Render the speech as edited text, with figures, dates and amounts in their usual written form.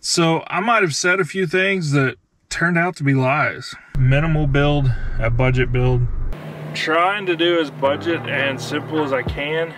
So I might have said a few things that turned out to be lies. Minimal build, a budget build. Trying to do as budget and simple as I can.